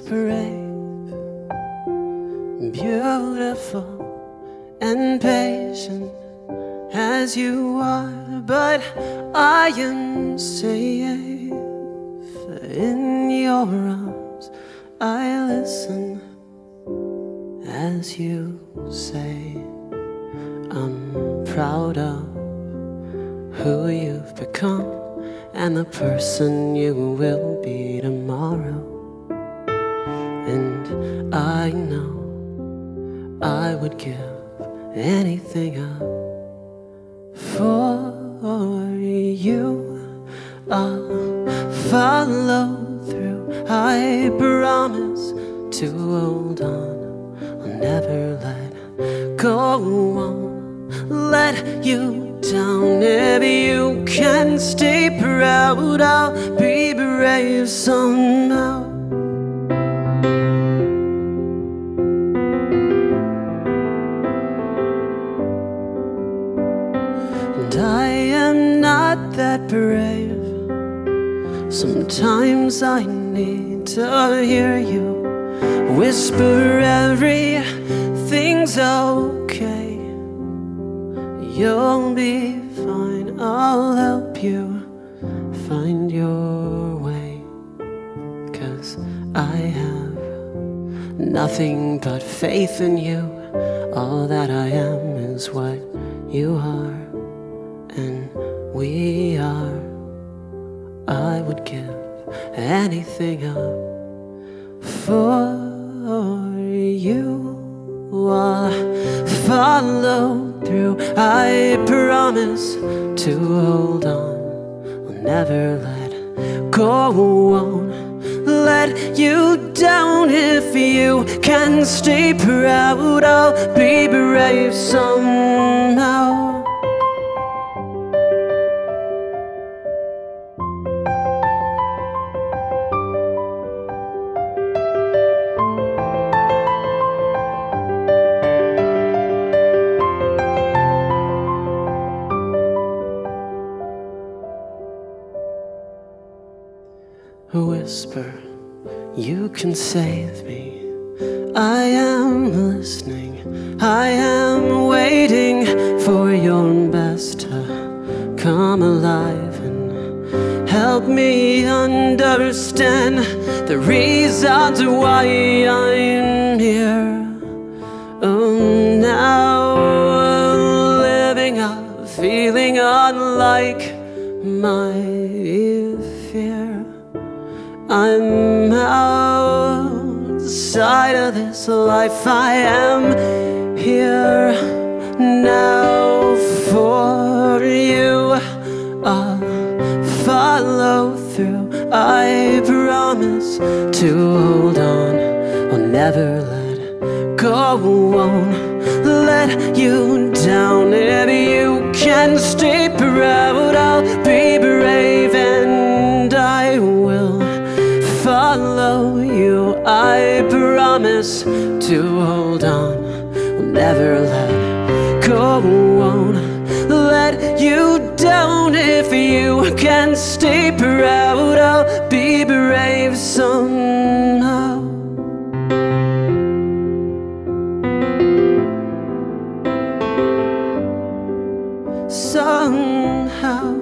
this parade, beautiful and patient as you are, but I am safe in your arms. I listen as you say, I'm proud of who you've become and the person you will be tomorrow. And I know I would give anything up for you. I'll follow through, I promise to hold on. I'll never let go on, let you down. If you can stay proud, I'll be brave somehow. And I am not that brave. Sometimes I need to hear you whisper everything's okay, you'll be fine, I'll help you find your way. 'Cause I have nothing but faith in you. All that I am is what you are, and we are. I would give anything up for you. I'll follow through, I promise to hold on. I'll never let go on, let you down. If you can stay proud, I'll be brave somehow. Whisper, you can save me. I am listening, I am waiting for your best to come alive and help me understand the reasons why I'm here. Oh, now living up, feeling unlike my fear. I'm outside of this life, I am here now for you. I'll follow through, I promise to hold on. I'll never let go on, let you down. If you can stay proud, I'll be brave and I will follow you. I promise to hold on, I'll never let go on, let you down. If you can stay proud, I'll be brave somehow. Somehow.